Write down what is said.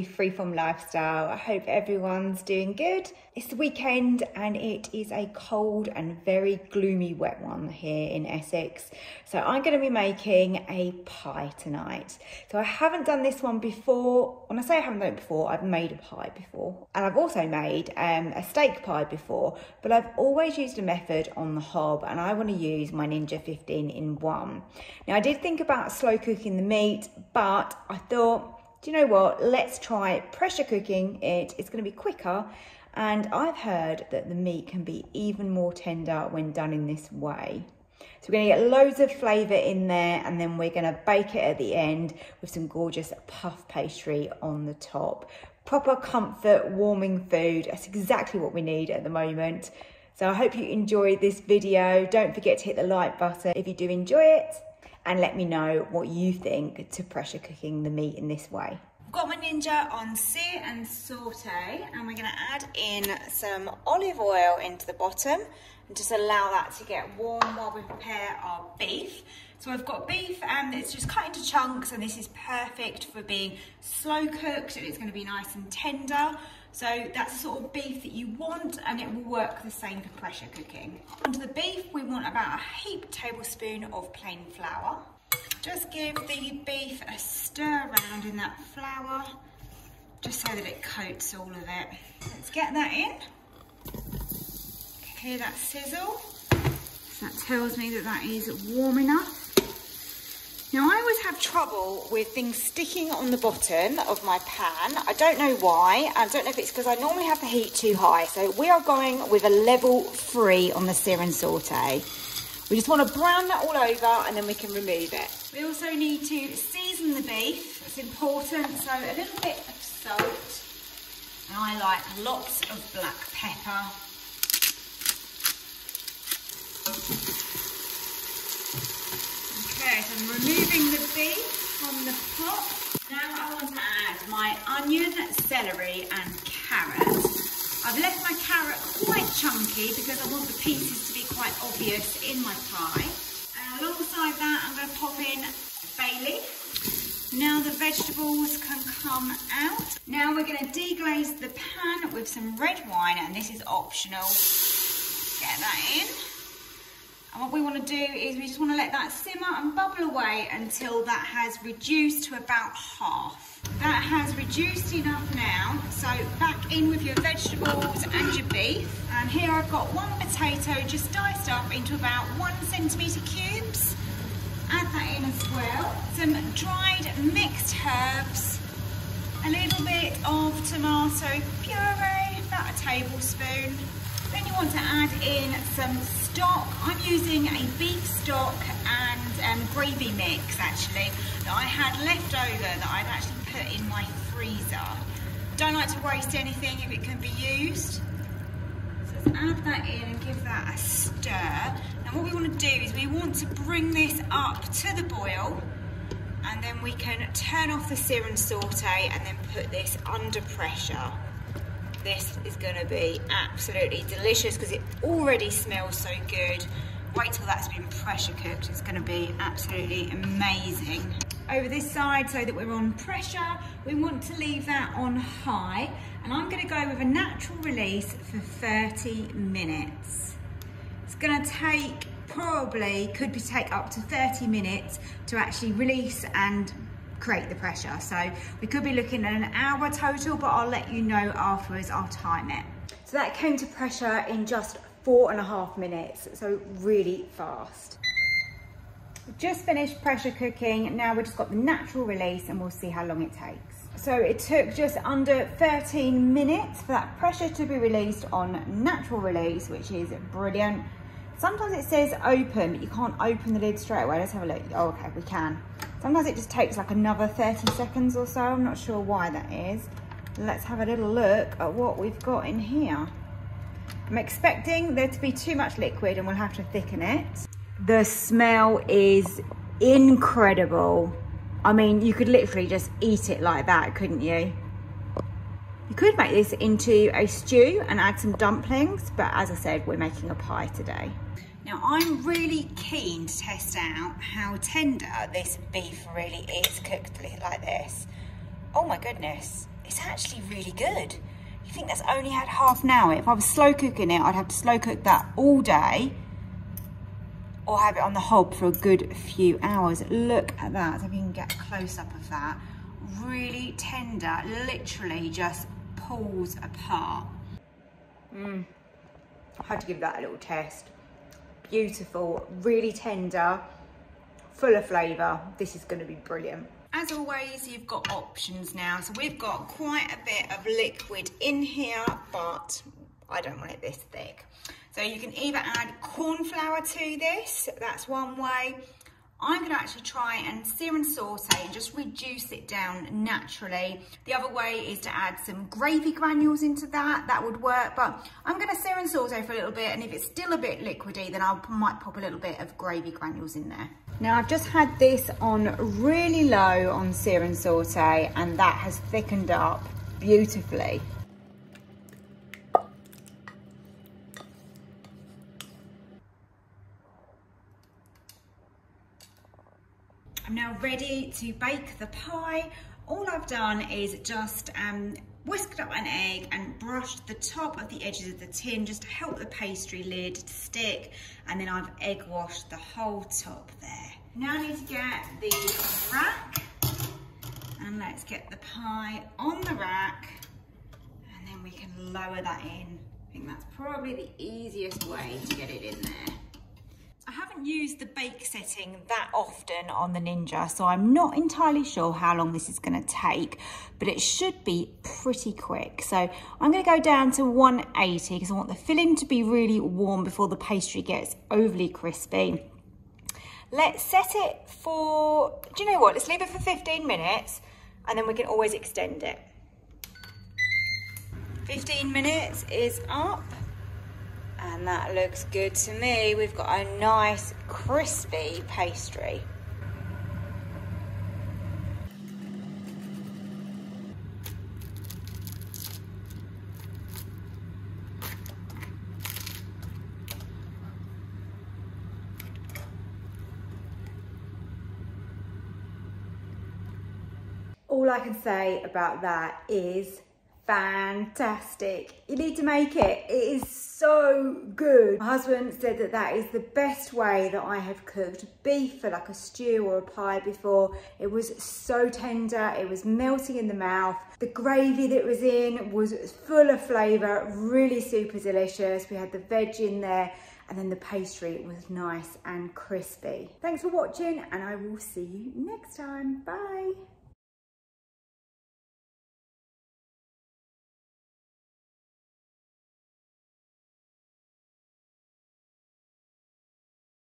to Freeform Lifestyle. I hope everyone's doing good. It's the weekend and it is a cold and very gloomy wet one here in Essex. So I'm going to be making a pie tonight. So I haven't done this one before. When I say I haven't done it before, I've made a pie before. And I've also made a steak pie before, but I've always used a method on the hob and I want to use my Ninja 15-in-1. Now I did think about slow cooking the meat, but I thought, do you know what, let's try pressure cooking it. It's going to be quicker, and I've heard that the meat can be even more tender when done in this way. So we're going to get loads of flavour in there, and then we're going to bake it at the end with some gorgeous puff pastry on the top. Proper comfort, warming food. That's exactly what we need at the moment. So I hope you enjoyed this video. Don't forget to hit the like button if you do enjoy it. And let me know what you think to pressure cooking the meat in this way. I've got my Ninja on sear and saute, and we're gonna add in some olive oil into the bottom and just allow that to get warm while we prepare our beef. So I've got beef and it's just cut into chunks, and this is perfect for being slow cooked and it's gonna be nice and tender. So that's the sort of beef that you want, and it will work the same for pressure cooking. Onto the beef, we want about a tablespoon of plain flour. Just give the beef a stir around in that flour, just so that it coats all of it. Let's get that in. Hear that sizzle? That tells me that that is warm enough. Now I always have trouble with things sticking on the bottom of my pan. I don't know why. I don't know if it's because I normally have the heat too high. So we are going with a level 3 on the sear and saute. We just want to brown that all over and then we can remove it. We also need to season the beef. It's important. So a little bit of salt. And I like lots of black pepper. Okay, so I'm removing the beef from the pot. Now I want to add my onion, celery and carrot. I've left my carrot quite chunky because I want the pieces to be quite obvious in my pie. And alongside that I'm going to pop in a bay leaf. Now the vegetables can come out. Now we're going to deglaze the pan with some red wine, and this is optional. Get that in. And what we want to do is we just want to let that simmer and bubble away until that has reduced to about half. That has reduced enough now, so back in with your vegetables and your beef. And here I've got one potato just diced up into about 1 centimetre cubes. Add that in as well. Some dried mixed herbs. A little bit of tomato puree, about a tablespoon. Then you want to add in some stock. I'm using a beef stock and gravy mix actually that I had left over that I'd actually put in my freezer. Don't like to waste anything if it can be used. So let's add that in and give that a stir. Now what we want to do is we want to bring this up to the boil, and then we can turn off the sear and saute and then put this under pressure. This is going to be absolutely delicious because it already smells so good. Wait till that's been pressure cooked. It's going to be absolutely amazing. Over this side, so that we're on pressure, we want to leave that on high, and I'm going to go with a natural release for 30 minutes. It's going to take probably, could take up to 30 minutes to actually release and create the pressure. So we could be looking at an hour total, but I'll let you know afterwards, I'll time it. So that came to pressure in just 4.5 minutes, so really fast. We've just finished pressure cooking, now we've just got the natural release and we'll see how long it takes. So it took just under 13 minutes for that pressure to be released on natural release, which is brilliant. Sometimes it says open, but you can't open the lid straight away. Let's have a look. Oh, okay, we can. Sometimes it just takes like another 30 seconds or so. I'm not sure why that is. Let's have a little look at what we've got in here. I'm expecting there to be too much liquid and we'll have to thicken it. The smell is incredible. I mean, you could literally just eat it like that, couldn't you? You could make this into a stew and add some dumplings, but as I said, we're making a pie today. Now I'm really keen to test out how tender this beef really is cooked like this. Oh my goodness, it's actually really good. You think that's only had half an hour. If I was slow cooking it, I'd have to slow cook that all day or have it on the hob for a good few hours. Look at that, so if you can get a close up of that. Really tender, literally just pulls apart. I had to give that a little test. Beautiful, really tender, full of flavour. This is going to be brilliant. As always, you've got options now. So we've got quite a bit of liquid in here, but I don't want it this thick. So you can either add corn flour to this, that's one way. I'm going to actually try and sear and saute and just reduce it down naturally. The other way is to add some gravy granules into that. That would work, but I'm going to sear and saute for a little bit, and if it's still a bit liquidy, then I might pop a little bit of gravy granules in there. Now I've just had this on really low on sear and saute, and that has thickened up beautifully. I'm now ready to bake the pie. All I've done is just whisked up an egg and brushed the top of the edges of the tin just to help the pastry lid stick, and then I've egg washed the whole top there. Now I need to get the rack, and let's get the pie on the rack, and then we can lower that in. I think that's probably the easiest way to get it in there. I haven't used the bake setting that often on the Ninja, so I'm not entirely sure how long this is going to take, but it should be pretty quick. So I'm going to go down to 180 because I want the filling to be really warm before the pastry gets overly crispy. Let's set it for, do you know what, let's leave it for 15 minutes and then we can always extend it. 15 minutes is up. And that looks good to me. We've got a nice crispy pastry. All I can say about that is fantastic. You need to make it. It is so good. My husband said that that is the best way that I have cooked beef for like a stew or a pie before. It was so tender. It was melting in the mouth. The gravy that was in was full of flavour, really super delicious. We had the veg in there, and then the pastry was nice and crispy. Thanks for watching, and I will see you next time. Bye.